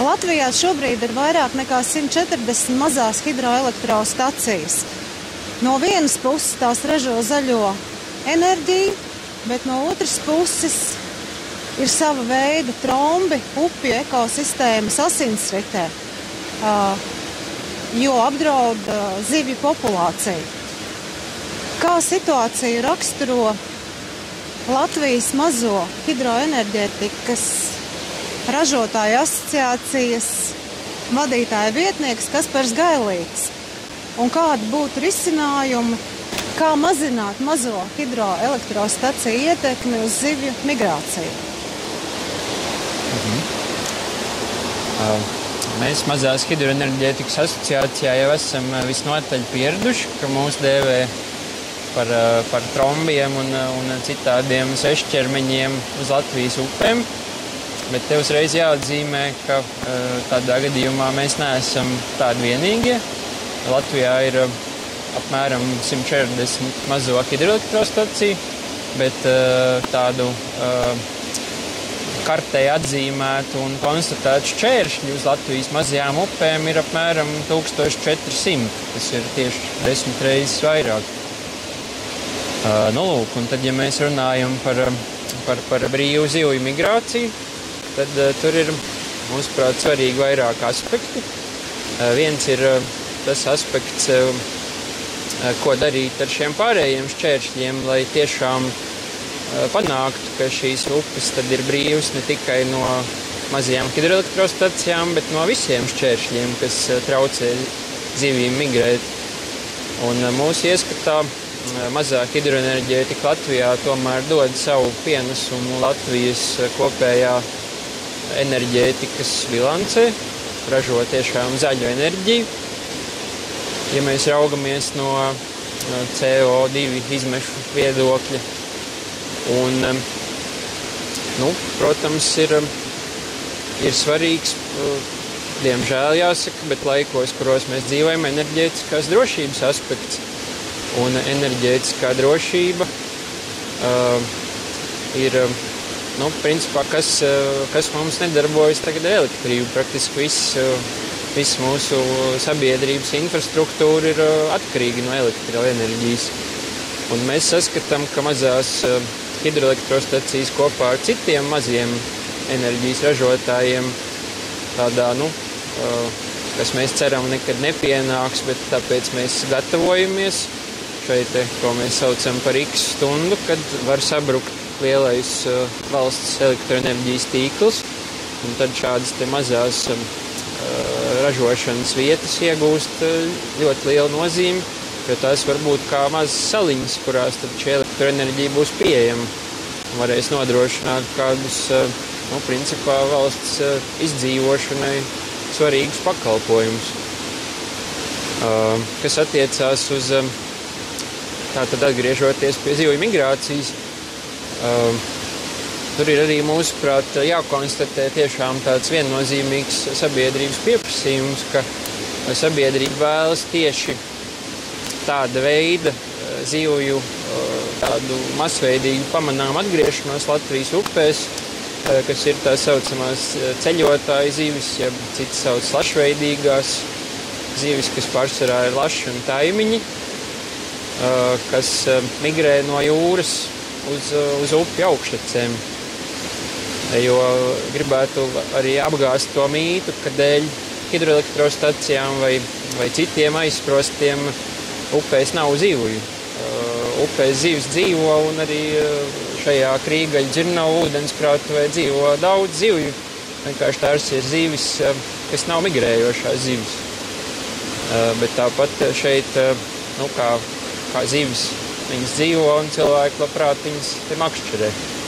Latvijā šobrīd ir vairāk nekā 140 mazās hidroelektrostacijas. No vienas puses tās ražo zaļo enerģiju, bet no otras puses ir sava veida trombi upju ekosistēmas asinsritē, jo apdraud zivju populāciju. Kā situāciju raksturo Latvijas mazo hidroenerģētikas ražotāju asociācijas vadītāja vietnieks Kaspars Gailīts? Un kādi būtu risinājumi, kā mazināt mazo hidroelektrostaciju ietekmi uz zivju migrāciju? Mēs mazās hidroenerģētikas asociācijā jau esam visnotaļ pieraduši, ka mūs dēvē par trombiem un citādiem sešķermeņiem uz Latvijas upēm, bet te uzreiz jāatzīmē, ka tādā gadījumā mēs neesam tādi vienīgie. Latvijā ir apmēram 140 mazo hidroelektrostaciju, bet tādu kartē atzīmētu un konstatētu šķēršļu uz Latvijas mazajām upēm ir apmēram 1400, tas ir tieši 10 reizes vairāk. Nu lūk, un tad, ja mēs runājam par brīvu zivju migrāciju, tad tur ir, mūsuprāt, svarīgi vairāk aspekti. Viens ir tas aspekts, ko darīt ar šiem pārējiem šķēršļiem, lai tiešām panāktu, ka šīs upes tad ir brīvas ne tikai no mazajām hidroelektrostacijām, bet no visiem šķēršļiem, kas traucē zivīm migrēt. Un mūsu ieskatā mazā hidroenerģētika Latvijā tomēr dod savu pienesumu Latvijas kopējā enerģētikas bilancē, ražo tiešām zaļu enerģiju. Ja mēs raugamies no CO2 izmešu viedokļa, un, nu, protams, ir svarīgs, diemžēl jāsaka, bet laikos, kuros mēs dzīvojam, enerģētiskās drošības aspekts. Un enerģētiskā drošība ir, nu, principā, kas mums nedarbojas tagad ar elektrību. Praktiski viss mūsu sabiedrības infrastruktūra ir atkarīga no elektroenerģijas. Un mēs saskatām, ka mazās hidroelektrostacijas kopā ar citiem maziem enerģijas ražotājiem tādā, nu, kas mēs ceram nekad nepienāks, bet tāpēc mēs gatavojamies šeit, ko mēs saucam par X stundu, kad var sabrukt lielais valsts elektroenerģijas tīkls, un tad šādas te mazās ražošanas vietas iegūst ļoti lielu nozīmi, jo tās var būt kā mazas saliņas, kurās tad šī elektroenerģija būs pieejama. Varēs nodrošināt kādus, nu, principā valsts izdzīvošanai svarīgus pakalpojumus. Kas attiecās uz tātad atgriežoties pie zivju migrācijas, tur ir arī, mūsuprāt, jākonstatē tiešām tāds viennozīmīgs sabiedrības pieprasījums, ka sabiedrība vēlas tieši tāda veida zivju, tādu masveidīgu pamanām atgriešanos Latvijas upēs, kas ir tā saucamās ceļotāju zivis, ja citas sauc slašveidīgās zivis, kas pārsvarā ir laši un taimiņi, kas migrē no jūras uz upju augšļacēm. Jo gribētu arī apgāst to mītu, ka dēļ hidroelektrostacijām vai citiem aizsprostiem upēs nav zivju. Upēs zivs dzīvo, un arī šajā Krīgaļu-Dzirnavu ūdenskrātuvē dzīvo daudz zivju. Vienkārši tās ir zivis, kas nav migrējošās zivis. Bet tāpat šeit, nu, kā zivis, viņas dzīvo un cilvēki labprāt viņas te makšķerē.